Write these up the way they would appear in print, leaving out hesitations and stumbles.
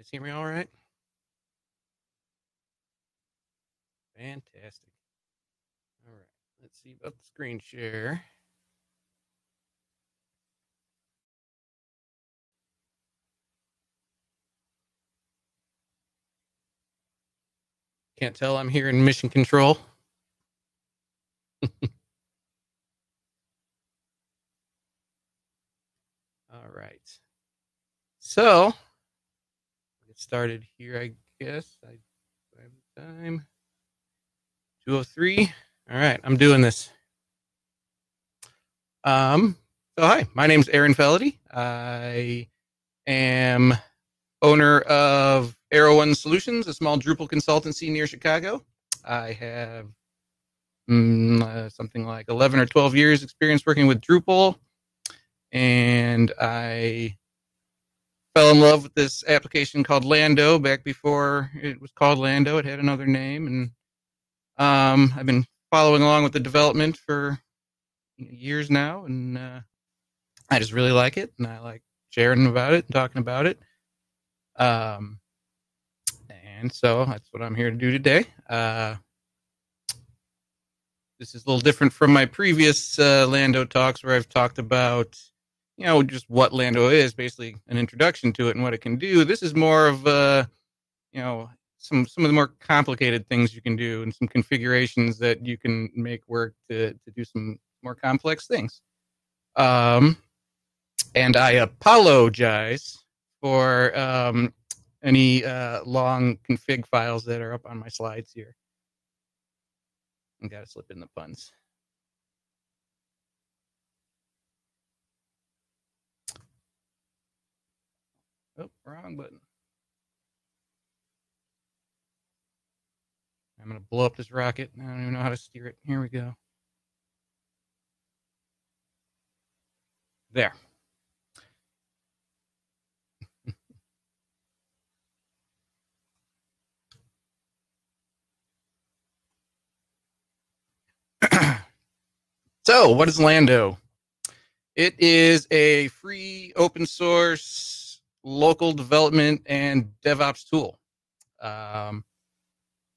guys hear me all right? Fantastic. All right, let's see about the screen share. Can't tell I'm here in mission control. All right. So, get started here, I guess. I have the time. 2:03. All right, I'm doing this. So hi, my name's Aaron Feledy. I am owner of Arrow One Solutions, a small Drupal consultancy near Chicago. I have something like 11 or 12 years experience working with Drupal. And I fell in love with this application called Lando back before it was called Lando. It had another name. And I've been following along with the development for years now. And I just really like it. And I like sharing about it and talking about it. And so that's what I'm here to do today. This is a little different from my previous Lando talks where I've talked about, you know, just what Lando is, basically an introduction to it and what it can do. This is more of, you know, some of the more complicated things you can do and some configurations that you can make work to do some more complex things. And I apologize for any long config files that are up on my slides here. I gotta slip in the puns. Oh, wrong button. I'm gonna blow up this rocket. I don't even know how to steer it. Here we go. There. So, what is Lando? It is a free, open source, local development and DevOps tool.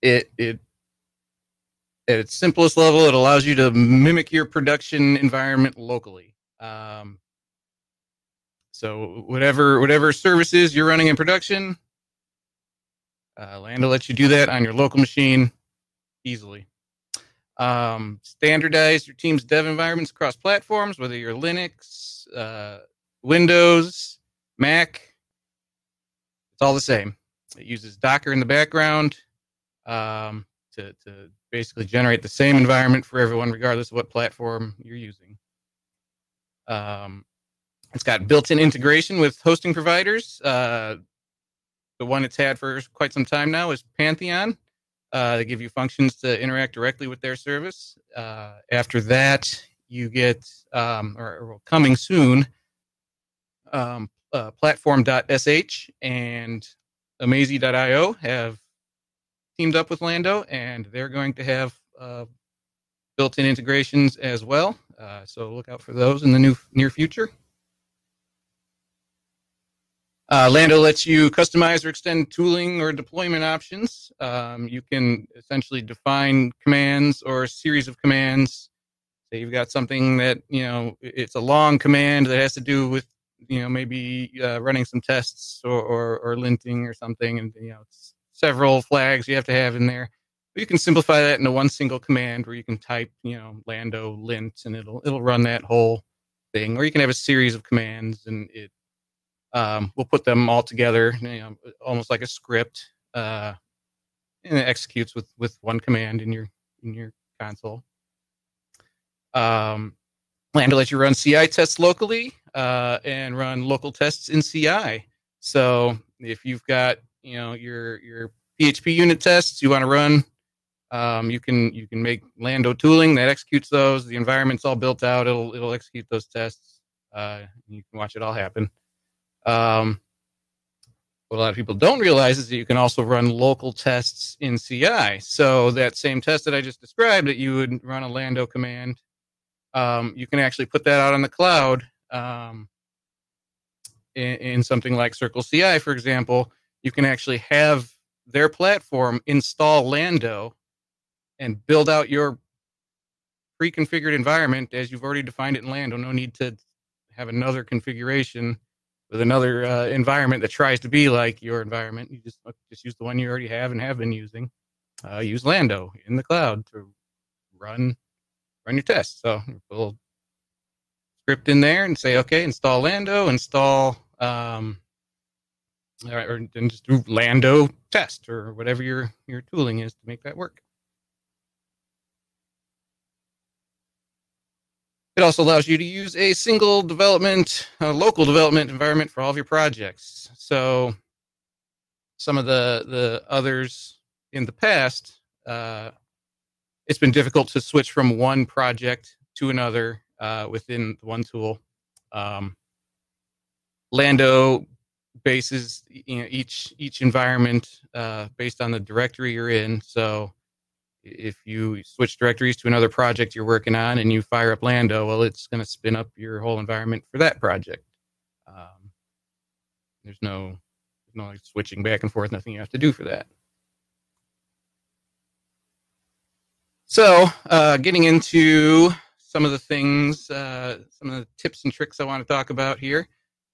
It at its simplest level, it allows you to mimic your production environment locally. So, whatever services you're running in production, Lando lets you do that on your local machine easily. Standardize your team's dev environments across platforms, whether you're Linux, Windows, Mac. It's all the same. It uses Docker in the background to basically generate the same environment for everyone, regardless of what platform you're using. It's got built-in integration with hosting providers. The one it's had for quite some time now is Pantheon. They give you functions to interact directly with their service. After that, you get, or coming soon, Platform.sh and Amazee.io have teamed up with Lando, and they're going to have built-in integrations as well. So look out for those in the near future. Lando lets you customize or extend tooling or deployment options. You can essentially define commands or a series of commands. So you've got something that, you know, it's a long command that has to do with, you know, maybe running some tests or linting or something. And, you know, it's several flags you have to have in there. But you can simplify that into one single command where you can type, you know, Lando lint, and it'll run that whole thing. Or you can have a series of commands, and it we'll put them all together, you know, almost like a script, and it executes with one command in your console. Lando lets you run CI tests locally and run local tests in CI. So if you've got, you know, your PHP unit tests you want to run, you can make Lando tooling that executes those. The environment's all built out; it'll execute those tests. You can watch it all happen. What a lot of people don't realize is that you can also run local tests in CI. So that same test that I just described that you would run a Lando command, you can actually put that out on the cloud in something like CircleCI, for example, you can actually have their platform install Lando and build out your pre-configured environment as you've already defined it in Lando. No need to have another configuration with another environment that tries to be like your environment. You just use the one you already have and have been using. Use Lando in the cloud to run your tests. So we'll script in there and say, okay, install Lando, install, or then just do Lando test or whatever your tooling is to make that work. It also allows you to use a single development, local development environment for all of your projects. So some of the others in the past, it's been difficult to switch from one project to another within one tool. Lando bases, you know, each environment based on the directory you're in. So if you switch directories to another project you're working on and you fire up Lando, well, it's going to spin up your whole environment for that project. There's no like, switching back and forth, nothing you have to do for that. So getting into some of the things, some of the tips and tricks I want to talk about here.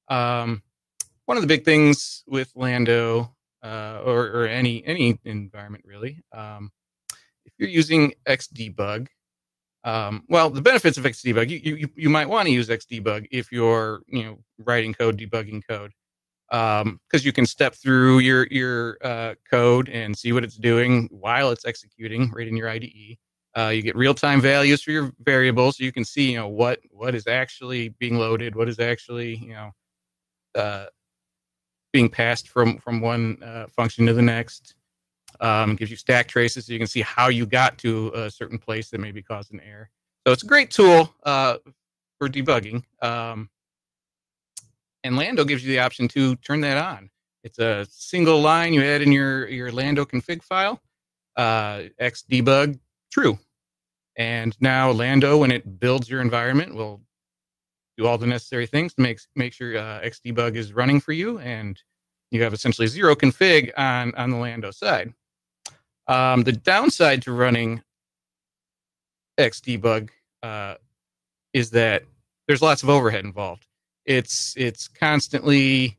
One of the big things with Lando or any environment really, if you're using Xdebug, well, the benefits of Xdebug, you might want to use Xdebug if you're writing code, debugging code, because you can step through your code and see what it's doing while it's executing right in your IDE. You get real-time values for your variables, so you can see what is actually being loaded, what is actually being passed from one function to the next. Gives you stack traces, so you can see how you got to a certain place that maybe caused an error. So it's a great tool for debugging. And Lando gives you the option to turn that on. It's a single line you add in your Lando config file, Xdebug true. And now Lando, when it builds your environment, will do all the necessary things to make sure Xdebug is running for you, and you have essentially zero config on the Lando side. The downside to running Xdebug is that there's lots of overhead involved. It's constantly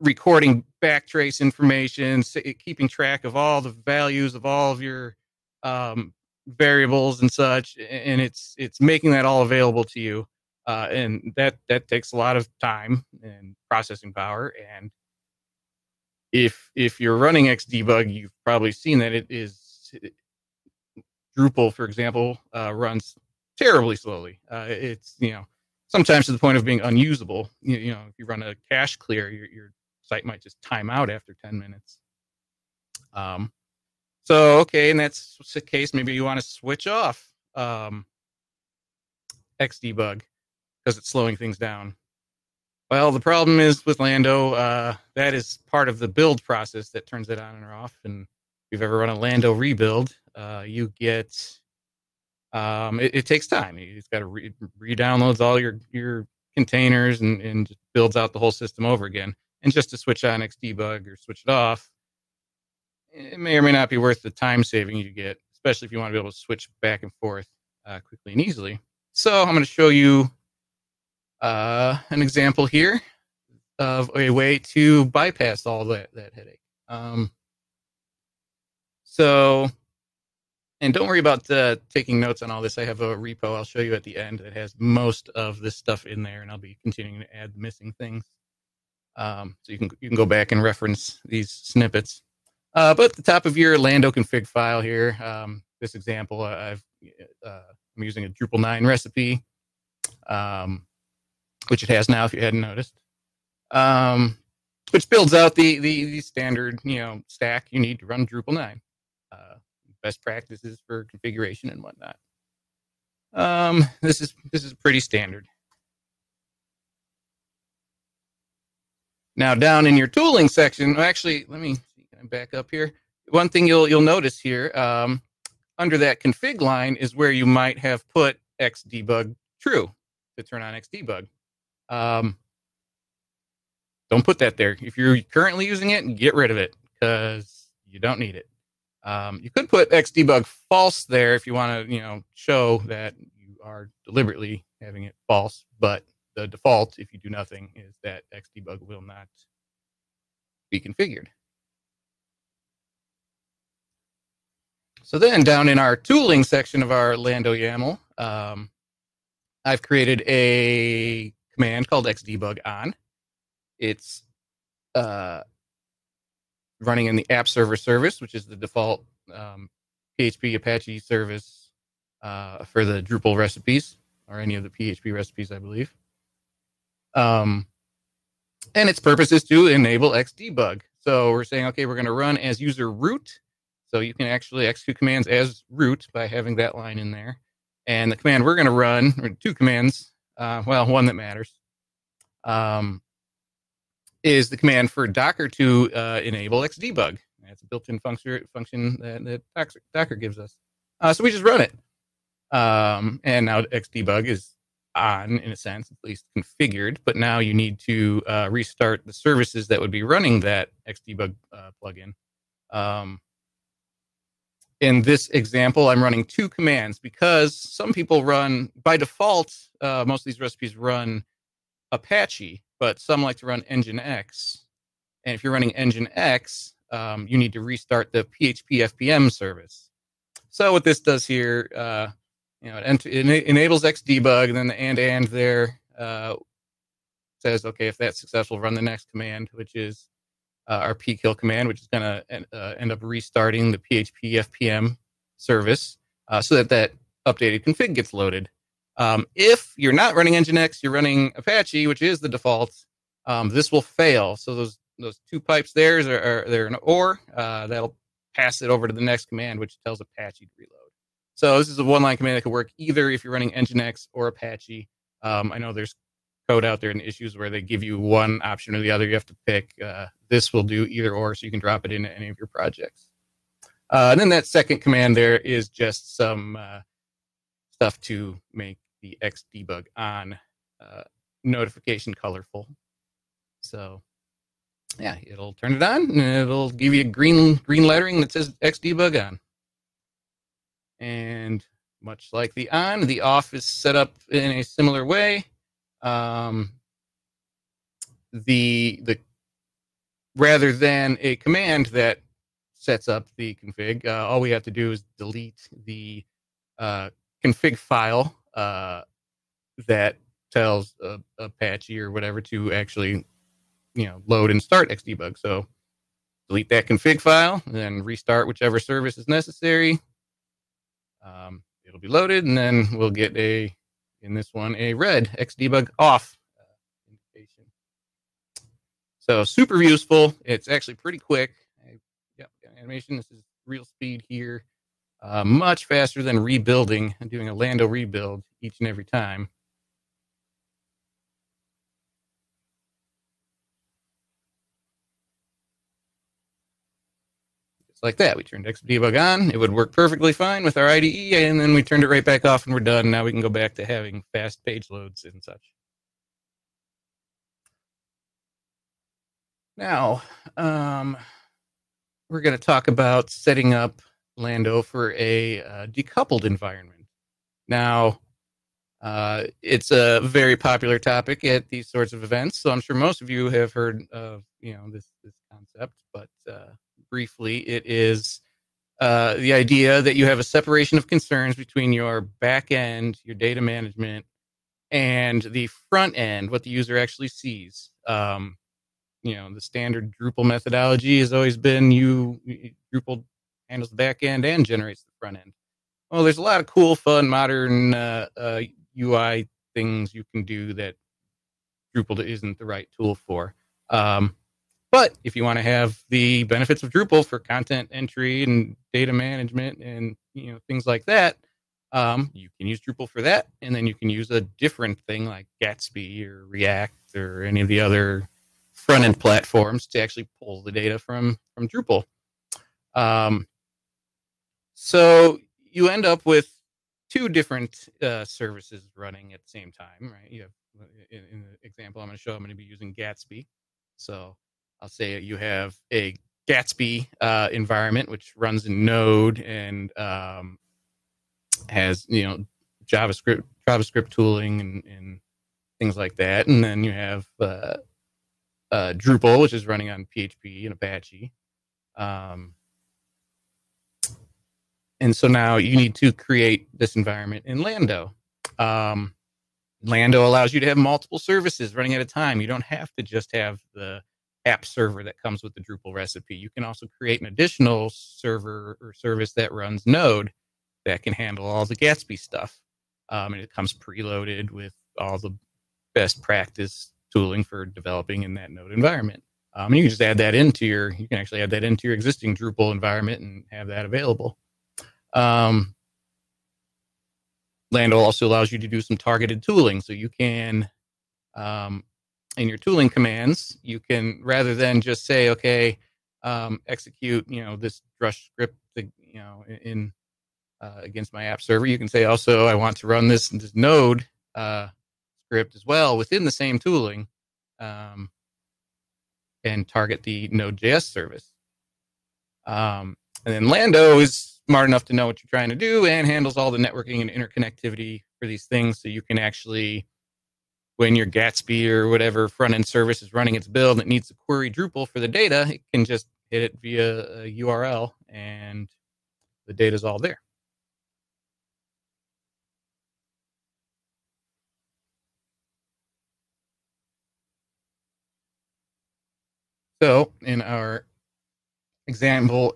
recording backtrace information, keeping track of all the values of all of your variables and such, and it's making that all available to you, and that takes a lot of time and processing power. And if you're running Xdebug, you've probably seen that Drupal, for example, runs terribly slowly. It's sometimes to the point of being unusable. If you run a cache clear, your site might just time out after 10 minutes. So, okay, and that's the case. Maybe you want to switch off Xdebug because it's slowing things down. Well, the problem is with Lando, that is part of the build process that turns it on and off. And if you've ever run a Lando rebuild, you get... it takes time. It's got to re-downloads all your containers and just builds out the whole system over again. And just to switch on Xdebug or switch it off, it may or may not be worth the time saving you get, especially if you want to be able to switch back and forth quickly and easily. So I'm going to show you an example here of a way to bypass all that headache. And don't worry about taking notes on all this. I have a repo I'll show you at the end that has most of this stuff in there, and I'll be continuing to add the missing things. So you can go back and reference these snippets. But at the top of your Lando config file here, this example, I'm using a Drupal 9 recipe, which it has now if you hadn't noticed, which builds out the standard stack you need to run Drupal 9. Best practices for configuration and whatnot. This is pretty standard. Now down in your tooling section, actually, let me back up here. One thing you'll notice here, under that config line is where you might have put Xdebug true to turn on Xdebug. Don't put that there. If you're currently using it, get rid of it because you don't need it. You could put Xdebug false there if you want to, show that you are deliberately having it false. But the default, if you do nothing, is that Xdebug will not be configured. So then down in our tooling section of our Lando YAML, I've created a command called Xdebug on. It's running in the app server service, which is the default PHP Apache service for the Drupal recipes or any of the PHP recipes, I believe. And its purpose is to enable Xdebug. So we're saying, okay, we're going to run as user root. So you can actually execute commands as root by having that line in there. And the command we're going to run, or two commands, well, one that matters, is the command for Docker to enable Xdebug. That's a built-in function that Docker gives us. So we just run it. And now Xdebug is on, in a sense, at least configured. But now you need to restart the services that would be running that Xdebug plugin. In this example, I'm running two commands because some people run, by default, most of these recipes run Apache, but some like to run Nginx. And if you're running Nginx, you need to restart the PHP FPM service. So what this does here, it enables Xdebug, and then the and there says, okay, if that's successful, run the next command, which is our pkill command, which is going to end up restarting the PHP FPM service so that that updated config gets loaded. If you're not running Nginx, you're running Apache, which is the default, this will fail. So those two pipes there are an OR. That'll pass it over to the next command, which tells Apache to reload. So this is a one-line command that could work either if you're running Nginx or Apache. I know there's code out there and issues where they give you one option or the other. You have to pick. This will do either or, so you can drop it into any of your projects. And then that second command there is just some stuff to make the Xdebug on notification colorful. So yeah, it'll turn it on and it'll give you a green lettering that says Xdebug on. And much like the on, the off is set up in a similar way. Rather than a command that sets up the config, all we have to do is delete the config file that tells Apache or whatever to actually, load and start Xdebug. So delete that config file and then restart whichever service is necessary. It'll be loaded, and then we'll get a, in this one, a red Xdebug off indication. So super useful. It's actually pretty quick. Animation. This is real speed here. Much faster than rebuilding and doing a Lando rebuild each and every time. Just like that. We turned Xdebug on. It would work perfectly fine with our IDE, and then we turned it right back off and we're done. Now we can go back to having fast page loads and such. Now, we're going to talk about setting up Lando for a decoupled environment. Now, it's a very popular topic at these sorts of events, so I'm sure most of you have heard of this concept. But briefly, it is the idea that you have a separation of concerns between your back end, your data management, and the front end, what the user actually sees. The standard Drupal methodology has always been Drupal handles the back end and generates the front end. Well, there's a lot of cool, fun, modern UI things you can do that Drupal isn't the right tool for. But if you want to have the benefits of Drupal for content entry and data management and things like that, you can use Drupal for that, and then you can use a different thing like Gatsby or React or any of the other front-end platforms to actually pull the data from Drupal. So you end up with two different services running at the same time, right? You have, in the example I'm going to show, I'm going to be using Gatsby. So I'll say you have a Gatsby environment, which runs in Node and has, you know, JavaScript tooling and things like that. And then you have Drupal, which is running on PHP and Apache. And so now you need to create this environment in Lando. Lando allows you to have multiple services running at a time. You don't have to just have the app server that comes with the Drupal recipe. You can also create an additional server or service that runs Node that can handle all the Gatsby stuff. And it comes preloaded with all the best practice tooling for developing in that Node environment. And you can just add that into your, you can actually add that into your existing Drupal environment and have that available. Lando also allows you to do some targeted tooling. So you can, in your tooling commands, you can, rather than just say, okay, execute, you know, this Drush script, you know, in against my app server, you can say also, I want to run this Node script as well within the same tooling and target the Node.js service. And then Lando is smart enough to know what you're trying to do and handles all the networking and interconnectivity for these things. So you can actually, when your Gatsby or whatever front-end service is running its build and it needs to query Drupal for the data, it can just hit it via a URL and the data's all there. So in our example,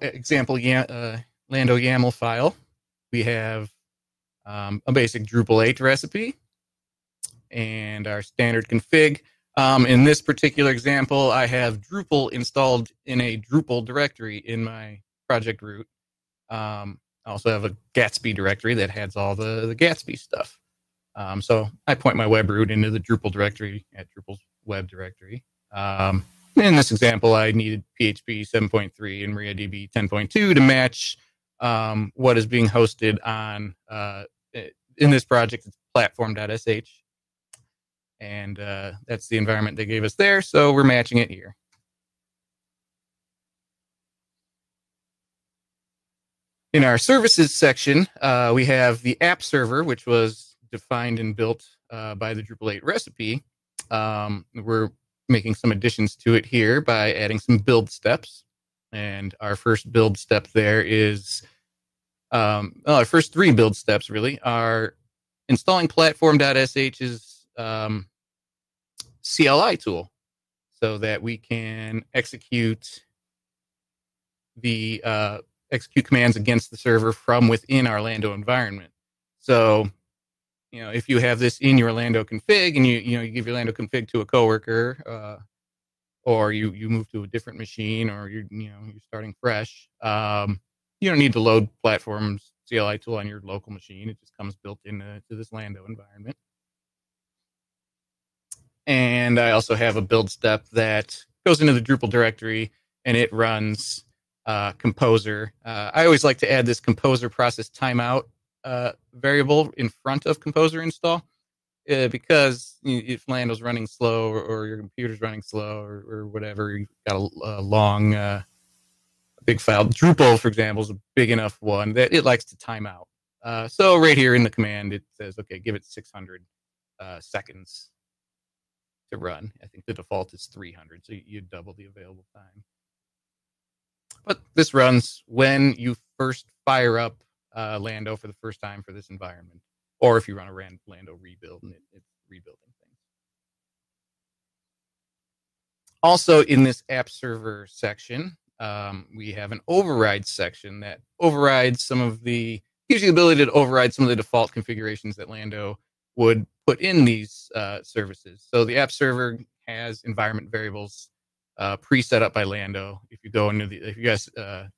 Lando YAML file, we have a basic Drupal 8 recipe and our standard config. In this particular example, I have Drupal installed in a Drupal directory in my project root. I also have a Gatsby directory that has all the Gatsby stuff. So I point my web root into the Drupal directory at Drupal's web directory. In this example, I needed PHP 7.3 and MariaDB 10.2 to match what is being hosted on, in this project, it's Platform.sh. And that's the environment they gave us there, so we're matching it here. In our services section, we have the app server, which was defined and built by the Drupal 8 recipe. We're making some additions to it here by adding some build steps. And our first build step there is, our first three build steps really are installing platform.sh's CLI tool so that we can execute the execute commands against the server from within our Lando environment. So, you know, if you have this in your Lando config and you give your Lando config to a coworker, or you move to a different machine, or you're starting fresh. You don't need to load Platform's CLI tool on your local machine. It just comes built into this Lando environment. And I also have a build step that goes into the Drupal directory, and it runs Composer. I always like to add this Composer process timeout variable in front of Composer install. Because if Lando's running slow or your computer's running slow or whatever, you've got a long, big file. Drupal, for example, is a big enough one that it likes to time out. So right here in the command, it says, okay, give it 600 seconds to run. I think the default is 300, so you double the available time. But this runs when you first fire up Lando for the first time for this environment, or if you run a Lando rebuild and it's rebuilding things. Also in this app server section, we have an override section that overrides some of the, gives you the ability to override some of the default configurations that Lando would put in these services. So the app server has environment variables pre-set up by Lando. If you go into the, if you guys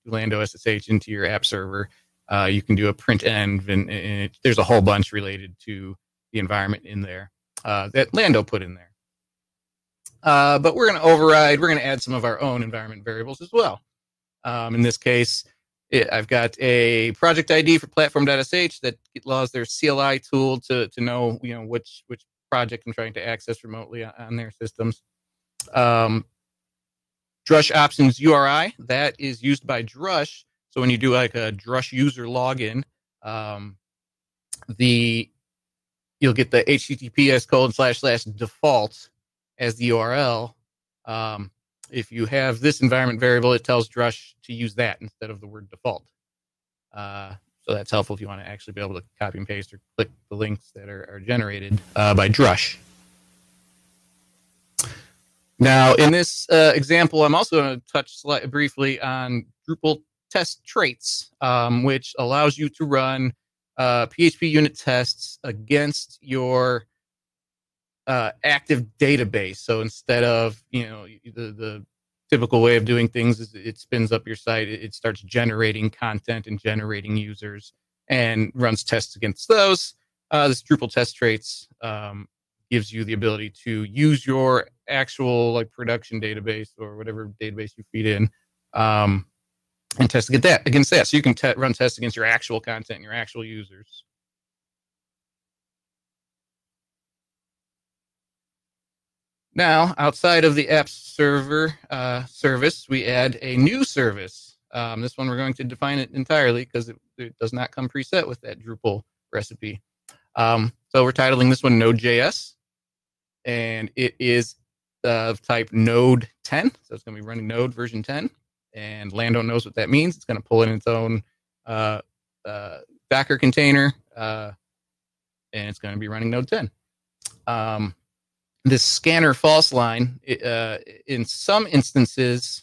Lando SSH into your app server, you can do a print.env, and there's a whole bunch related to the environment in there that Lando put in there. But we're going to override, we're going to add some of our own environment variables as well. In this case, I've got a project ID for platform.sh that allows their CLI tool to know, you know, which project I'm trying to access remotely on their systems. Drush Options URI, that is used by Drush. So when you do like a Drush user login, you'll get the https://default as the URL. If you have this environment variable, it tells Drush to use that instead of the word default. So that's helpful if you want to actually be able to copy and paste or click the links that are generated by Drush. Now, in this example, I'm also going to touch briefly on Drupal test traits, which allows you to run PHP unit tests against your active database. So instead of, you know, the typical way of doing things is it spins up your site, it starts generating content and generating users and runs tests against those. This Drupal test traits gives you the ability to use your actual like production database or whatever database you feed in and test against that. So you can run tests against your actual content and your actual users. Now, outside of the app server service, we add a new service. This one, we're going to define it entirely because it does not come preset with that Drupal recipe. So we're titling this one Node.js, and it is of type Node 10. So it's going to be running Node version 10, and Lando knows what that means. It's going to pull in its own Docker container, and it's going to be running Node 10. This scanner false line, in some instances,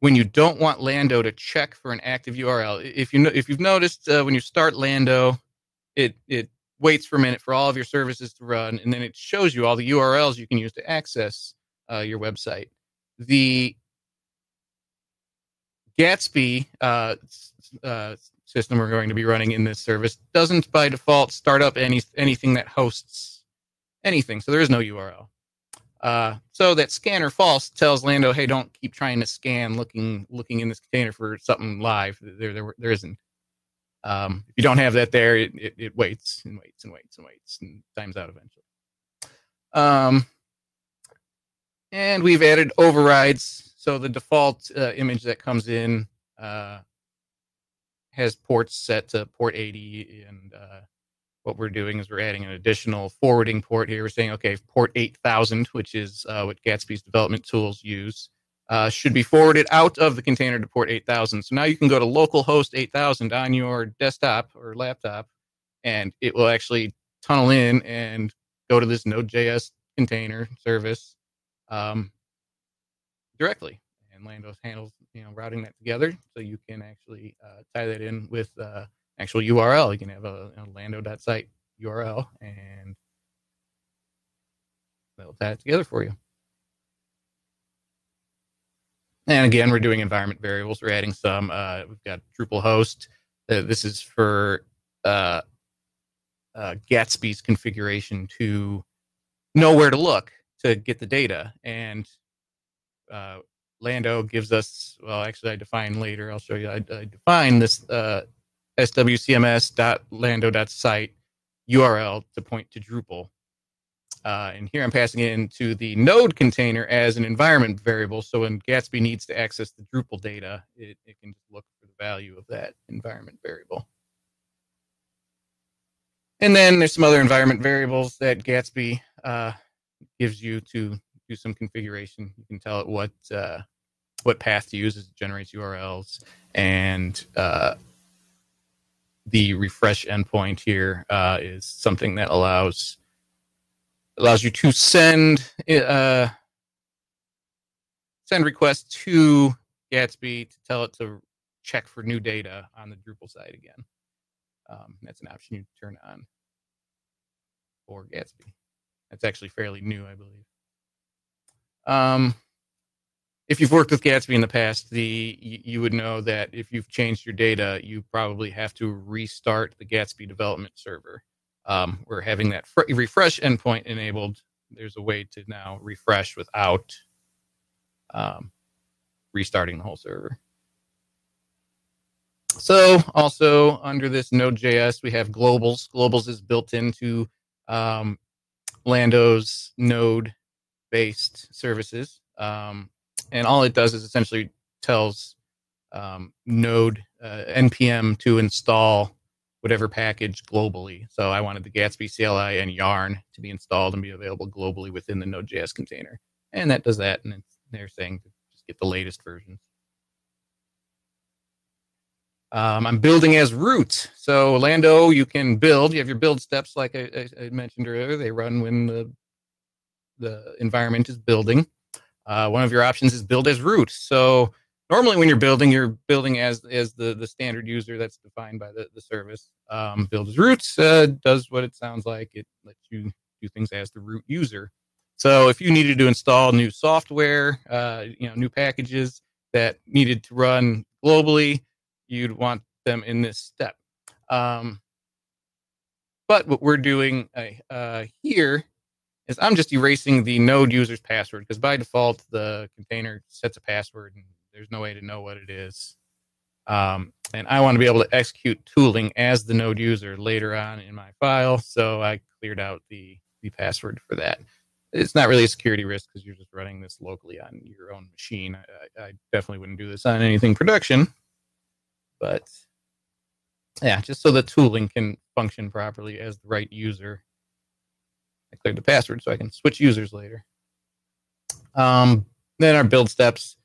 when you don't want Lando to check for an active URL, if you've noticed when you start Lando, it waits for a minute for all of your services to run, and then it shows you all the URLs you can use to access your website. The Gatsby system we're going to be running in this service doesn't by default start up anything that hosts anything, so there is no URL. So that scanner false tells Lando, hey, don't keep trying to scan looking in this container for something live. There isn't. If you don't have that there, it waits and waits and waits and waits and times out eventually. And we've added overrides. So the default image that comes in has ports set to port 80, and what we're doing is we're adding an additional forwarding port here. We're saying, okay, port 8000, which is what Gatsby's development tools use, should be forwarded out of the container to port 8000. So now you can go to localhost 8000 on your desktop or laptop, and it will actually tunnel in and go to this Node.js container service directly. And Lando handles, you know, routing that together, so you can actually tie that in with actual URL. You can have a Lando.site URL, and they'll tie it together for you. And again, we're doing environment variables. We're adding some. We've got Drupal host. This is for Gatsby's configuration to know where to look to get the data. And Lando gives us, well, actually I define later. I'll show you. I define this swcms.lando.site URL to point to Drupal. And here I'm passing it into the Node container as an environment variable. So when Gatsby needs to access the Drupal data, it can just look for the value of that environment variable. And then there's some other environment variables that Gatsby gives you to do some configuration. You can tell it what path to use as it generates URLs, and the refresh endpoint here is something that allows you to send requests to Gatsby to tell it to check for new data on the Drupal side again. That's an option you turn on for Gatsby. That's actually fairly new, I believe. If you've worked with Gatsby in the past, you would know that if you've changed your data, you probably have to restart the Gatsby development server. We're having that refresh endpoint enabled. There's a way to now refresh without restarting the whole server. So also under this Node.js, we have globals. Globals is built into Lando's Node-based services. and all it does is essentially tells Node npm to install whatever package globally. So I wanted the Gatsby CLI and Yarn to be installed and be available globally within the Node.js container. And that does that, and it's, they're saying to just get the latest versions. I'm building as root. So Lando, you can build. You have your build steps, like I mentioned earlier. They run when the environment is building. One of your options is build as root. So normally when you're building as the standard user that's defined by the service. Build as root does what it sounds like. It lets you do things as the root user. So if you needed to install new software, new packages that needed to run globally, you'd want them in this step. But what we're doing here is I'm just erasing the node user's password, because by default, the container sets a password and there's no way to know what it is. And I want to be able to execute tooling as the node user later on in my file. So I cleared out the password for that. It's not really a security risk because you're just running this locally on your own machine. I definitely wouldn't do this on anything production. But yeah, just so the tooling can function properly as the right user. I cleared the password so I can switch users later. Then our build steps,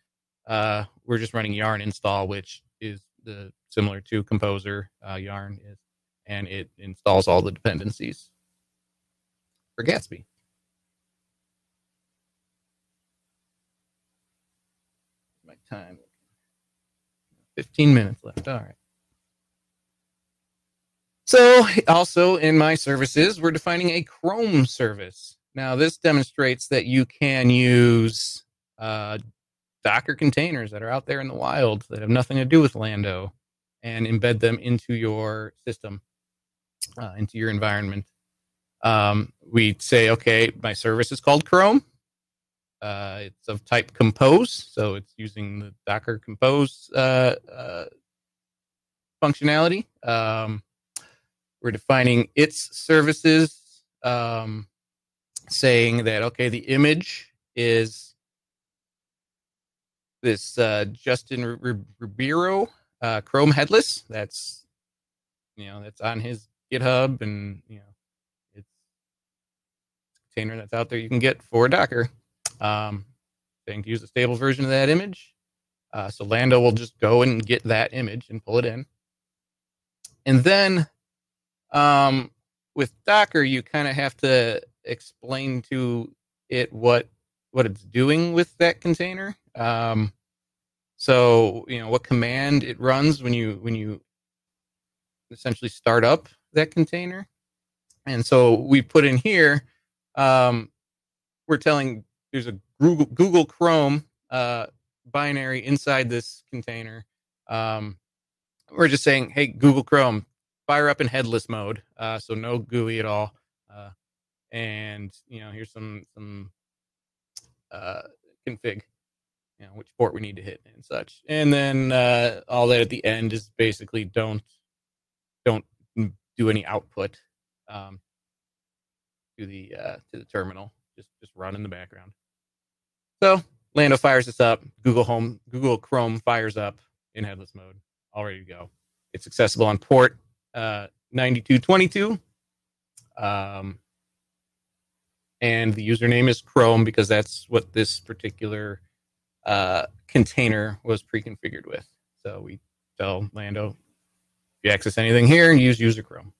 we're just running yarn install, which is similar to Composer. Yarn is, and it installs all the dependencies for Gatsby. My time. 15 minutes left. All right. So also in my services, we're defining a Chrome service. Now this demonstrates that you can use Docker containers that are out there in the wild that have nothing to do with Lando and embed them into your system, into your environment. We say, okay, my service is called Chrome. It's of type compose, so it's using the Docker compose functionality. We're defining its services, saying that, okay, the image is this Justin Ribeiro Chrome headless. That's, that's on his GitHub, and, it's a container that's out there you can get for Docker. Saying to use a stable version of that image. So Lando will just go and get that image and pull it in. And then with Docker, you kind of have to explain to it what it's doing with that container. So what command it runs when you essentially start up that container. And so we put in here, we're telling there's a Google Chrome binary inside this container. We're just saying, hey, Google Chrome, fire up in headless mode, so no GUI at all. And here's some config, which port we need to hit and such. And then all that at the end is basically don't do any output to the terminal. Just run in the background. So Lando fires this up. Google Chrome fires up in headless mode. All ready to go. It's accessible on port 9222. And the username is Chrome because that's what this particular container was pre-configured with. So we tell Lando, if you access anything here, use user Chrome.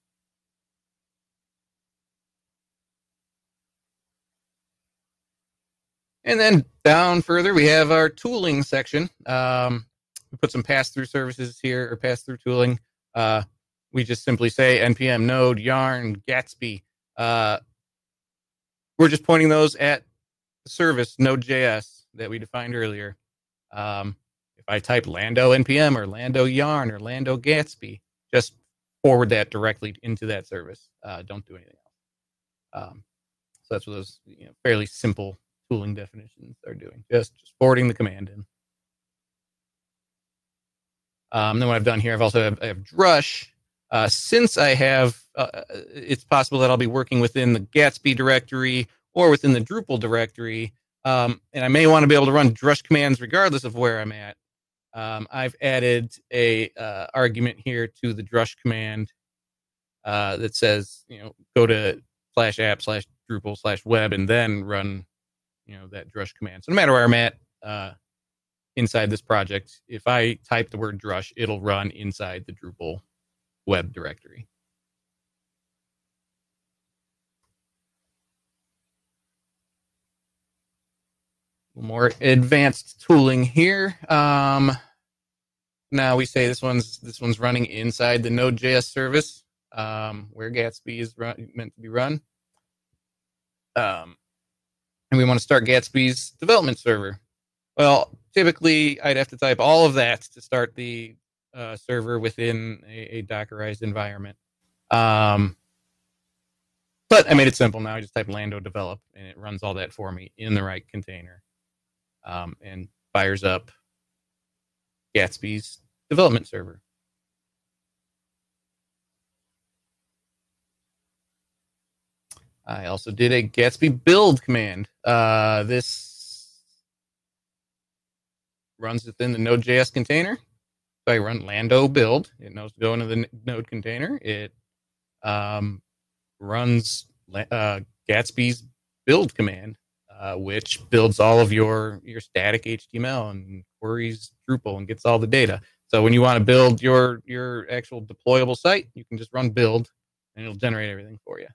And then down further, we have our tooling section. We put some pass-through services here, or pass-through tooling. We just simply say npm node, yarn, Gatsby. We're just pointing those at the service, Node.js, that we defined earlier. If I type Lando npm, or Lando yarn, or Lando Gatsby, just forward that directly into that service. Don't do anything else. So that's what those fairly simple tooling definitions are doing, just forwarding the command in. Then what I've done here, I have Drush. Since I have, it's possible that I'll be working within the Gatsby directory or within the Drupal directory. and I may want to be able to run Drush commands regardless of where I'm at. I've added a argument here to the Drush command that says, you know, go to /app/Drupal/web and then run, you know, that Drush command. So no matter where I'm at inside this project, if I type the word Drush, it'll run inside the Drupal web directory. More advanced tooling here. Now we say this one's running inside the Node.js service where Gatsby is meant to be run. And we want to start Gatsby's development server. Well, typically I'd have to type all of that to start the server within a Dockerized environment. But I made it simple now. I just type Lando develop and it runs all that for me in the right container. And fires up Gatsby's development server. I also did a Gatsby build command. This runs within the Node.js container. So I run Lando build. It knows to go into the Node container. It runs Gatsby's build command. Which builds all of your static HTML and queries Drupal and gets all the data. So when you want to build your actual deployable site, you can just run build and it'll generate everything for you.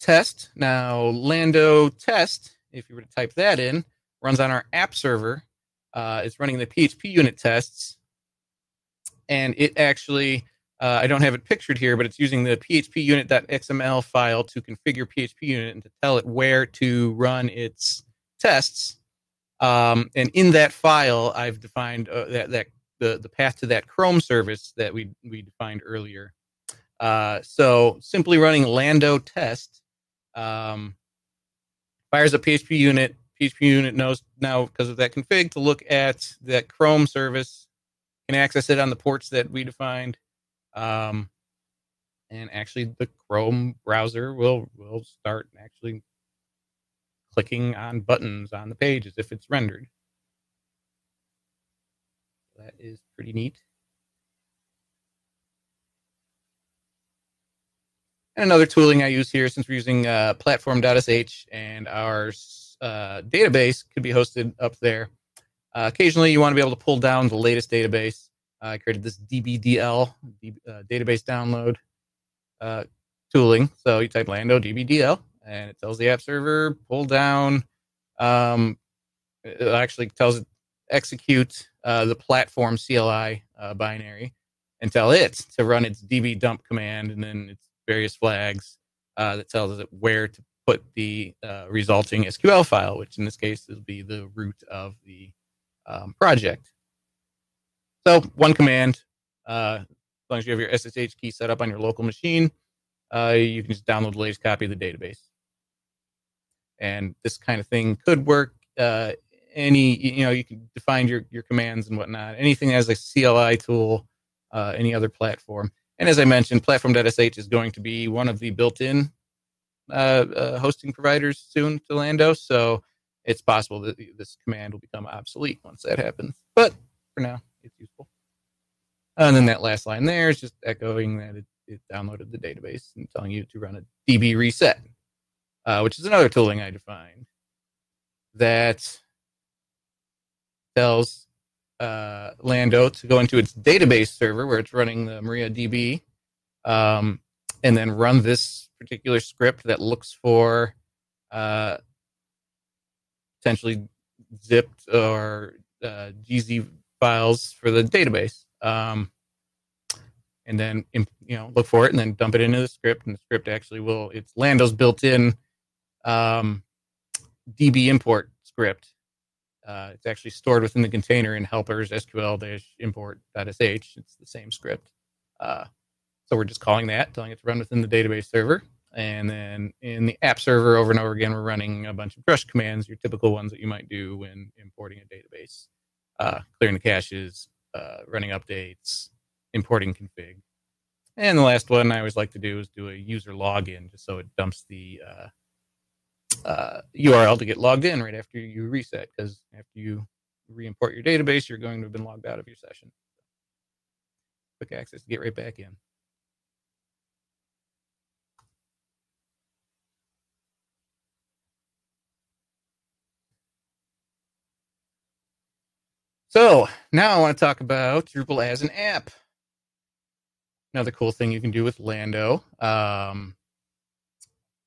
Test. Now Lando test, if you were to type that in, runs on our app server. It's running the PHP unit tests. And it actually... I don't have it pictured here, but it's using the phpunit.xml file to configure phpunit and to tell it where to run its tests. And in that file, I've defined the path to that Chrome service that we defined earlier. So simply running Lando test fires up phpunit. Phpunit knows now because of that config to look at that Chrome service, can access it on the ports that we defined. And actually the Chrome browser will start actually clicking on buttons on the page as if it's rendered. That is pretty neat. And another tooling I use here, since we're using Platform.sh and our database could be hosted up there. Occasionally you want to be able to pull down the latest database. I created this dbdl database download tooling. So you type Lando dbdl, and it tells the app server pull down. It actually tells it execute the platform CLI binary, and tell it to run its db dump command, and then its various flags that tells it where to put the resulting SQL file, which in this case will be the root of the project. So one command, as long as you have your SSH key set up on your local machine, you can just download the latest copy of the database. And this kind of thing could work. Any, you know, you can define your commands and whatnot. Anything that has a CLI tool, any other platform. And as I mentioned, platform.sh is going to be one of the built-in hosting providers soon to Lando. So it's possible that this command will become obsolete once that happens. But for now, it's useful. And then that last line there is just echoing that it downloaded the database and telling you to run a DB reset, which is another tooling I defined that tells Lando to go into its database server where it's running the MariaDB and then run this particular script that looks for potentially zipped or GZ files for the database, and then, you know, look for it and then dump it into the script. And the script actually will, it's Lando's built-in DB import script. It's actually stored within the container in helpers sql-import.sh. It's the same script. So we're just calling that, telling it to run within the database server. And then in the app server over and over again, we're running a bunch of Drush commands, your typical ones that you might do when importing a database. Clearing the caches, running updates, importing config, And the last one I always like to do is do a user login, just so it dumps the URL to get logged in right after you reset, because after you re-import your database, you're going to have been logged out of your session. Quick access to get right back in. So now I want to talk about Drupal as an app. Another cool thing you can do with Lando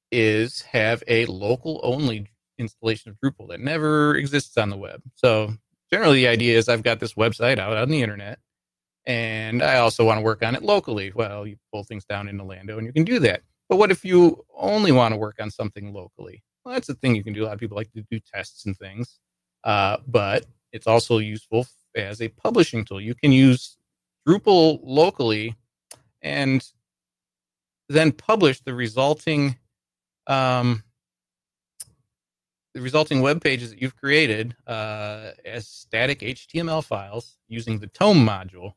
is have a local-only installation of Drupal that never exists on the web. So generally the idea is I've got this website out on the internet, and I also want to work on it locally. Well, you pull things down into Lando, and you can do that. But what if you only want to work on something locally? Well, that's a thing you can do. A lot of people like to do tests and things, but it's also useful as a publishing tool. You can use Drupal locally and then publish the resulting web pages that you've created as static HTML files using the Tome module.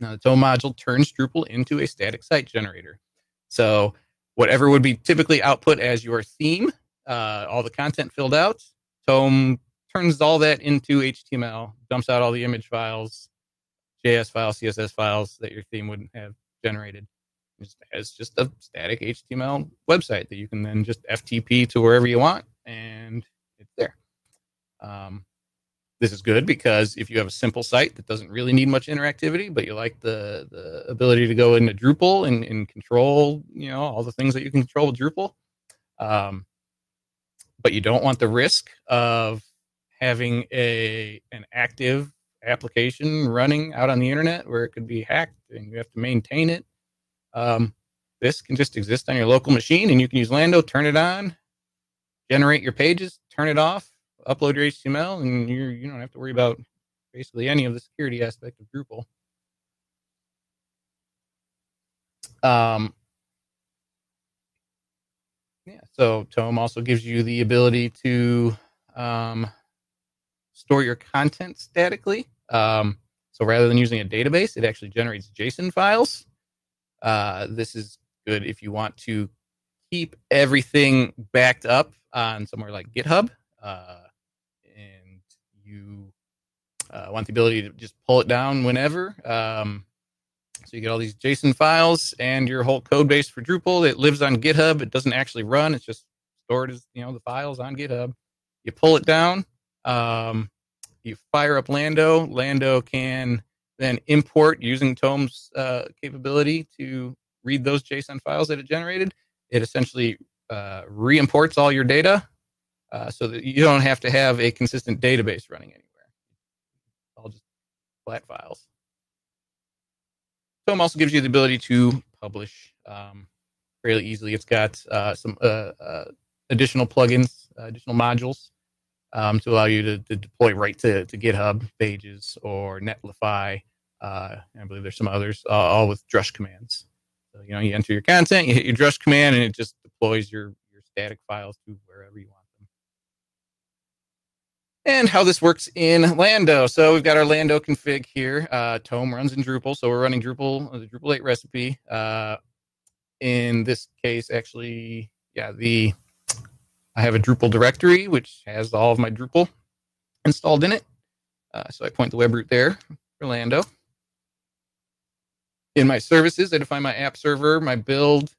Now, the Tome module turns Drupal into a static site generator. So whatever would be typically output as your theme, all the content filled out, Tome turns all that into HTML, dumps out all the image files, JS files, CSS files that your theme wouldn't have generated. It's just a static HTML website that you can then just FTP to wherever you want, and it's there. This is good because if you have a simple site that doesn't really need much interactivity, but you like the ability to go into Drupal and control, you know, all the things that you can control with Drupal, but you don't want the risk of having an active application running out on the internet where it could be hacked and you have to maintain it. This can just exist on your local machine, and you can use Lando, turn it on, generate your pages, turn it off, upload your HTML, and you don't have to worry about basically any of the security aspect of Drupal. Yeah, so Tome also gives you the ability to store your content statically. So rather than using a database, it actually generates JSON files. This is good if you want to keep everything backed up on somewhere like GitHub, and you want the ability to just pull it down whenever. So you get all these JSON files and your whole code base for Drupal. It lives on GitHub. It doesn't actually run. It's just stored as, you know, the files on GitHub. You pull it down. You fire up Lando. Lando can then import using Tome's capability to read those JSON files that it generated. It essentially re-imports all your data so that you don't have to have a consistent database running anywhere. All just flat files. Tome also gives you the ability to publish fairly easily. It's got some additional plugins, additional modules, to allow you to deploy right to GitHub Pages or Netlify. I believe there's some others, all with Drush commands. So, you know, you enter your content, you hit your Drush command, and it just deploys your static files to wherever you want them. And how this works in Lando. So we've got our Lando config here. Tome runs in Drupal, so we're running Drupal, the Drupal 8 recipe. In this case, actually, yeah, I have a Drupal directory, which has all of my Drupal installed in it. So I point the web root there for Lando. In my services, I define my app server, my build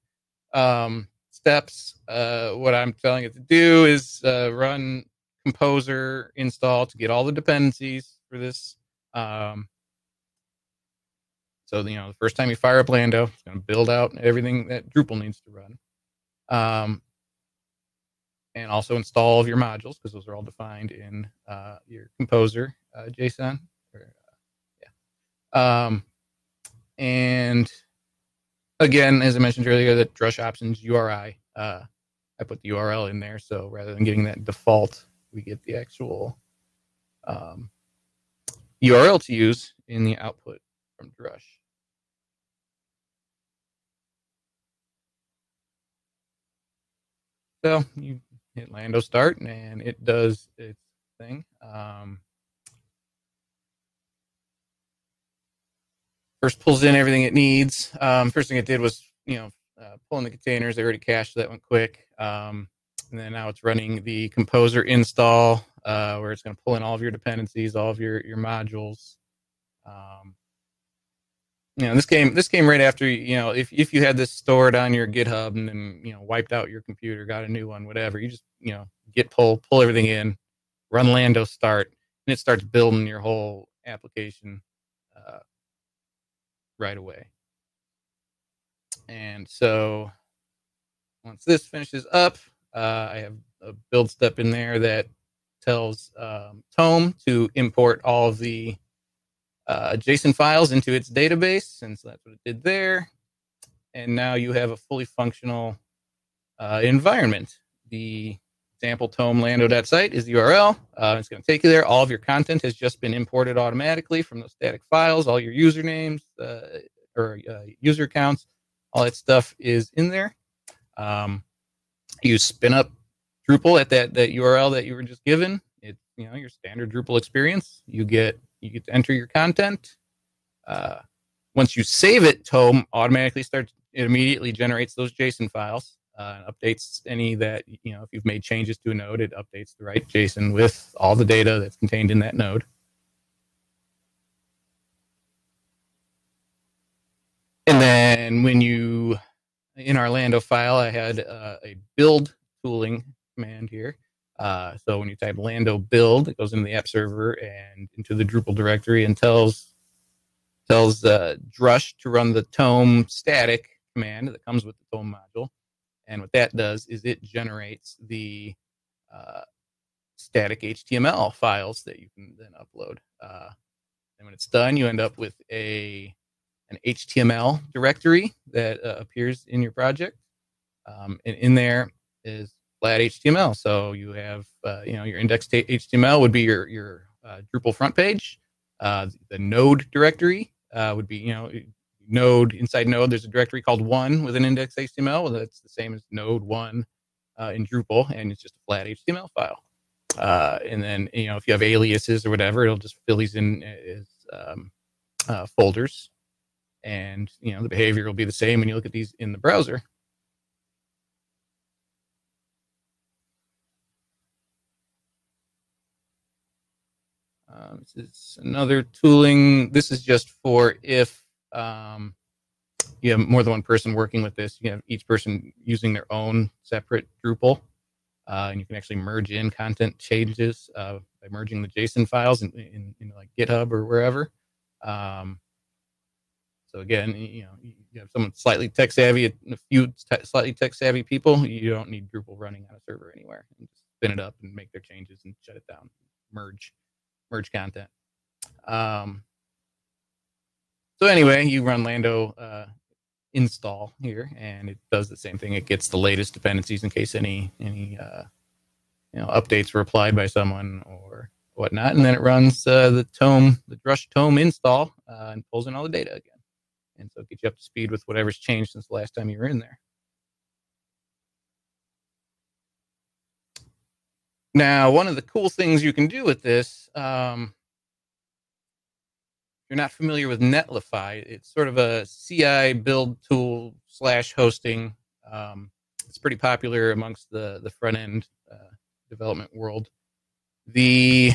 steps. What I'm telling it to do is run Composer install to get all the dependencies for this. So, you know, the first time you fire up Lando, it's going to build out everything that Drupal needs to run. And also install all of your modules, because those are all defined in your Composer JSON. Or, yeah. And again, as I mentioned earlier, the Drush options URI, I put the URL in there. So rather than getting that default, we get the actual URL to use in the output from Drush. So you hit Lando start, and it does its thing. First pulls in everything it needs. First thing it did was, pull in the containers. They already cached, so that went quick. And then now it's running the Composer install, where it's going to pull in all of your dependencies, all of your modules. This came right after, if you had this stored on your GitHub and then, wiped out your computer, got a new one, whatever, you just, git pull everything in, run Lando start, and it starts building your whole application right away. And so once this finishes up, I have a build step in there that tells Tome to import all of the JSON files into its database, and so that's what it did there. And now you have a fully functional environment. The sample tome lando.site is the URL. It's going to take you there. All of your content has just been imported automatically from those static files. All your usernames or user accounts, all that stuff is in there. You spin up Drupal at that URL that you were just given. It's your standard Drupal experience. You get to enter your content. Once you save it, Tome automatically starts. It immediately generates those JSON files and updates any that, if you've made changes to a node, it updates the right JSON with all the data that's contained in that node. And then in our Lando file, I had a build tooling command here. So when you type Lando build, it goes into the app server and into the Drupal directory and tells Drush to run the Tome static command that comes with the Tome module. And what that does is it generates the static HTML files that you can then upload. And when it's done, you end up with an HTML directory that appears in your project. And in there is flat HTML. So you have, your indexed HTML would be your Drupal front page. The node directory would be, node, inside node, there's a directory called one with an index HTML. Well, that's the same as node one in Drupal, and it's just a flat HTML file. And then, if you have aliases or whatever, it'll just fill these in as folders. And, the behavior will be the same when you look at these in the browser. This is another tooling. This is just for if you have more than one person working with this. You can have each person using their own separate Drupal, and you can actually merge in content changes by merging the JSON files in like GitHub or wherever. So again, you have someone slightly tech savvy, a few slightly tech savvy people. You don't need Drupal running on a server anywhere. You just spin it up and make their changes and shut it down. Merge content. So anyway, you run Lando install here, and it does the same thing. It gets the latest dependencies in case any updates were applied by someone or whatnot, and then it runs the Drush Tome install and pulls in all the data again, and so it gets you up to speed with whatever's changed since the last time you were in there. Now, one of the cool things you can do with this, if you're not familiar with Netlify, it's sort of a CI build tool / hosting. It's pretty popular amongst the front end development world. The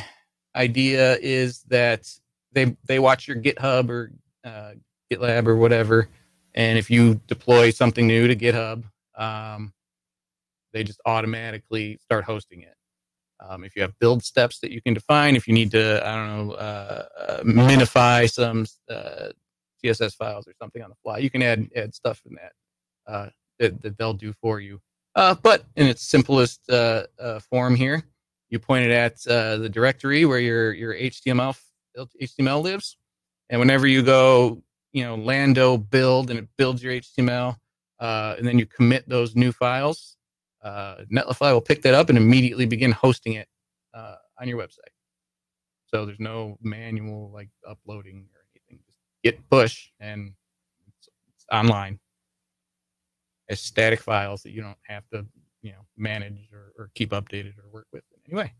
idea is that they watch your GitHub or GitLab or whatever, and if you deploy something new to GitHub, they just automatically start hosting it. If you have build steps that you can define, if you need to, I don't know, minify some CSS files or something on the fly, you can add stuff in that that they'll do for you. But in its simplest form here, you pointed at the directory where your HTML lives, and whenever you go, Lando build, and it builds your HTML, and then you commit those new files. Netlify will pick that up and immediately begin hosting it on your website. So there's no manual like uploading or anything. Just git push and it's online as static files that you don't have to manage or keep updated or work with in any way.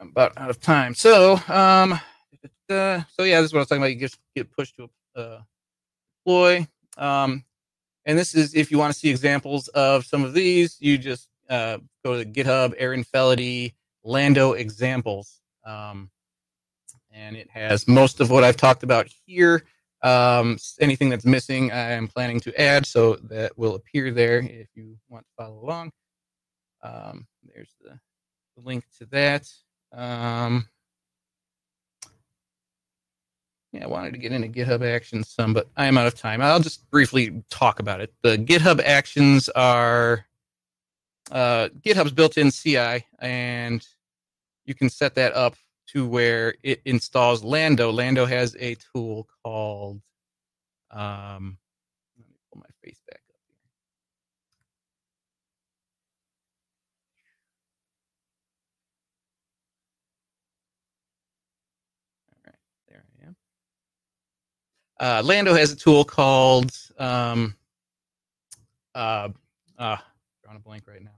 I'm about out of time. So, yeah, this is what I was talking about. You just get pushed to deploy. And this is, if you want to see examples of some of these, you just go to GitHub, Aaron Feledy, Lando examples. And it has most of what I've talked about here. Anything that's missing, I am planning to add, so that will appear there if you want to follow along. There's the link to that. Yeah, I wanted to get into GitHub Actions some, but I am out of time. I'll just briefly talk about it. The GitHub Actions are GitHub's built-in CI, and you can set that up to where it installs Lando. Lando has a tool called, let me pull my face back up here. All right, there I am. Lando has a tool called, drawing a blank right now.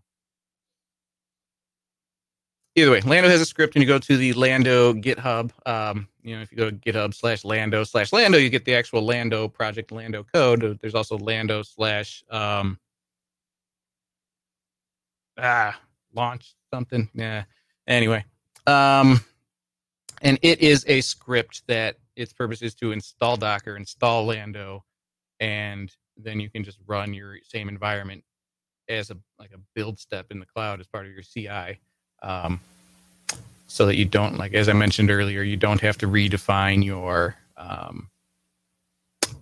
Either way, Lando has a script, and you go to the Lando GitHub. You know, if you go to GitHub/Lando/Lando, you get the actual Lando project, Lando code. There's also Lando /launch something. Yeah. Anyway, and it is a script that its purpose is to install Docker, install Lando, and then you can just run your same environment as a build step in the cloud as part of your CI. So that you don't, like as I mentioned earlier, you don't have to redefine your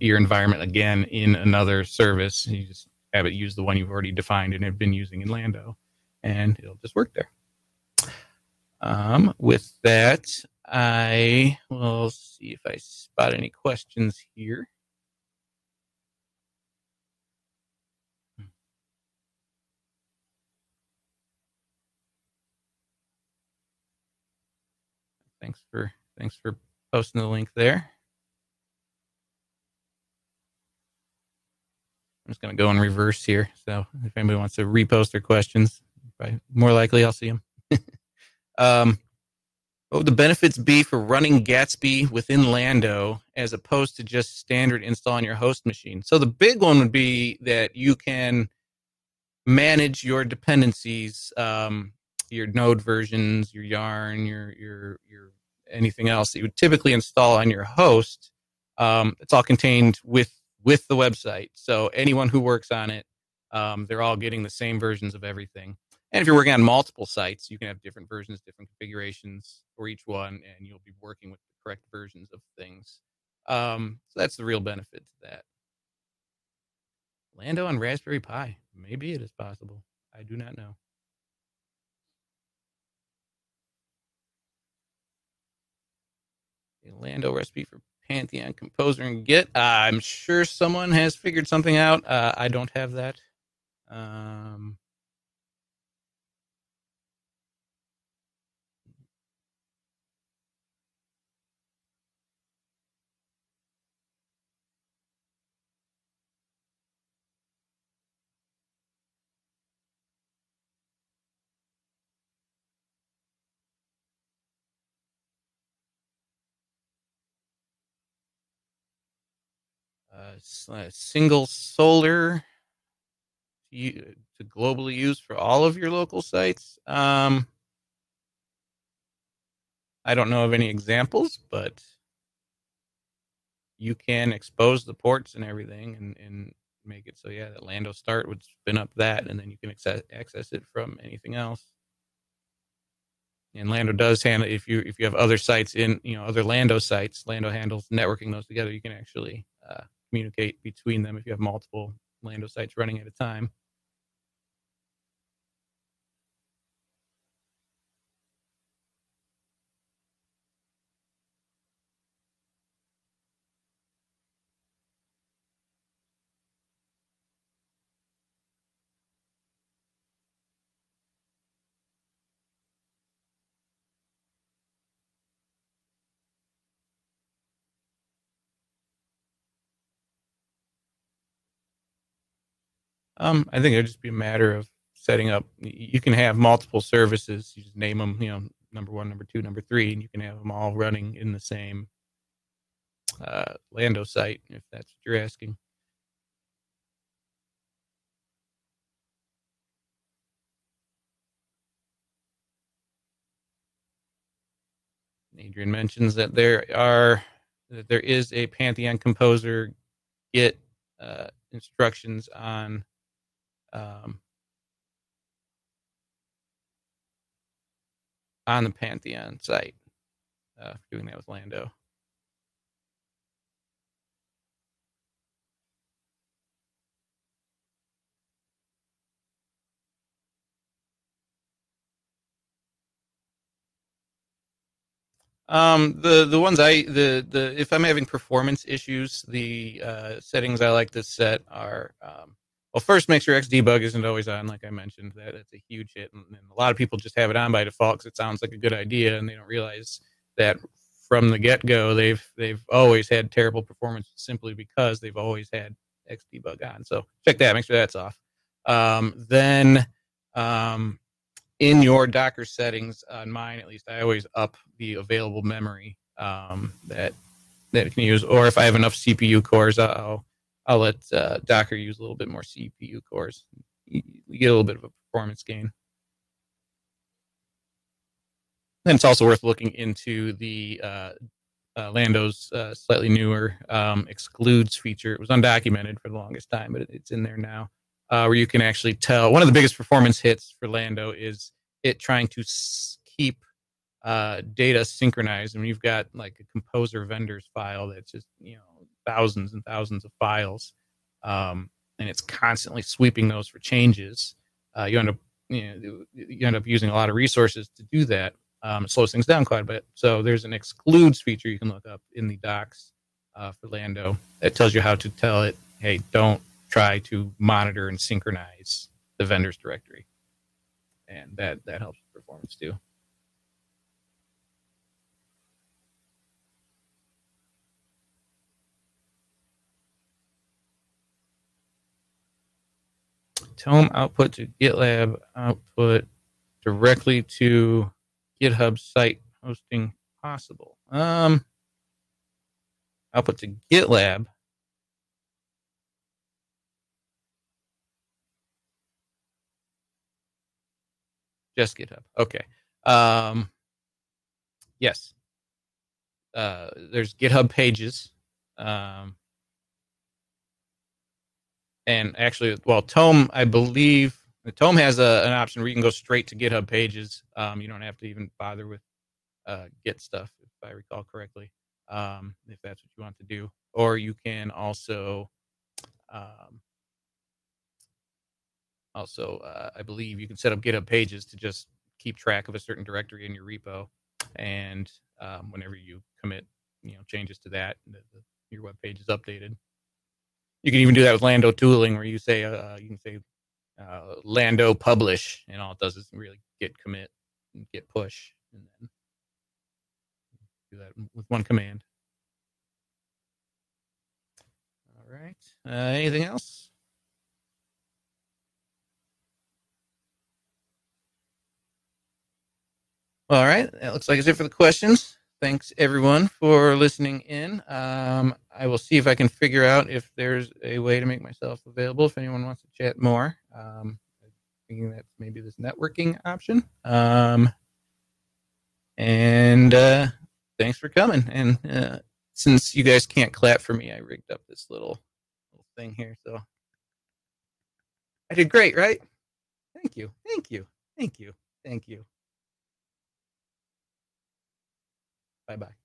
environment again in another service. You just have it use the one you've already defined and have been using in Lando, and it'll just work there. With that, I will see if I spot any questions here. Thanks for posting the link there. I'm just going to go in reverse here. So if anybody wants to repost their questions, probably more likely I'll see them. What would the benefits be for running Gatsby within Lando as opposed to just standard install on your host machine? So the big one would be that you can manage your dependencies, your Node versions, your Yarn, your anything else that you would typically install on your host. It's all contained with the website. So anyone who works on it, they're all getting the same versions of everything. And if you're working on multiple sites, you can have different versions, different configurations for each one, and you'll be working with the correct versions of things. So that's the real benefit to that. Lando on Raspberry Pi. Maybe it is possible. I do not know. A Lando recipe for Pantheon, Composer, and Git. I'm sure someone has figured something out. I don't have that. Single solar to globally use for all of your local sites. I don't know of any examples, but you can expose the ports and everything and make it so, yeah, that Lando start would spin up that, and then you can access it from anything else. And Lando does handle, if you have other sites in, other Lando sites, Lando handles networking those together. You can actually communicate between them if you have multiple Lando sites running at a time. I think it would just be a matter of setting up. You can have multiple services. You just name them, number one, number two, number three, and you can have them all running in the same Lando site, if that's what you're asking. Adrian mentions that there is a Pantheon Composer Git instructions on the Pantheon site for doing that with Lando. If I'm having performance issues, the settings I like to set are, well, first make sure Xdebug isn't always on, like I mentioned. That's a huge hit, and a lot of people just have it on by default because it sounds like a good idea, and they don't realize that from the get-go they've always had terrible performance simply because they've always had Xdebug on. So check that, make sure that's off. In your Docker settings, on mine at least, I always up the available memory that it can use. Or if I have enough CPU cores, I'll let Docker use a little bit more CPU cores. You get a little bit of a performance gain. And it's also worth looking into the Lando's slightly newer excludes feature. It was undocumented for the longest time, but it's in there now. Where you can actually tell, one of the biggest performance hits for Lando is it trying to keep data synchronized. And you've got like a Composer vendors file that's just, you know, thousands and thousands of files, and it's constantly sweeping those for changes. You end up using a lot of resources to do that. It slows things down quite a bit. So there's an excludes feature you can look up in the docs for Lando that tells you how to tell it, hey, don't try to monitor and synchronize the vendors directory, and that helps with performance too. Tome output to GitLab output directly to GitHub site hosting possible. Output to GitLab. Just GitHub. Okay. Yes. There's GitHub Pages. And actually, well, Tome, I believe, Tome has an option where you can go straight to GitHub Pages. You don't have to even bother with Git stuff, if I recall correctly, if that's what you want to do. Or you can also... I believe you can set up GitHub Pages to just keep track of a certain directory in your repo, and whenever you commit, changes to that, your web page is updated. You can even do that with Lando tooling, where you say Lando publish, and all it does is really git commit and git push, and then do that with one command. All right. Anything else? All right, that looks like it's it for the questions. Thanks, everyone, for listening in. I will see if I can figure out if there's a way to make myself available if anyone wants to chat more. I'm thinking that's maybe this networking option. Thanks for coming. And since you guys can't clap for me, I rigged up this little thing here. So I did great, right? Thank you. Thank you. Thank you. Thank you. Bye-bye.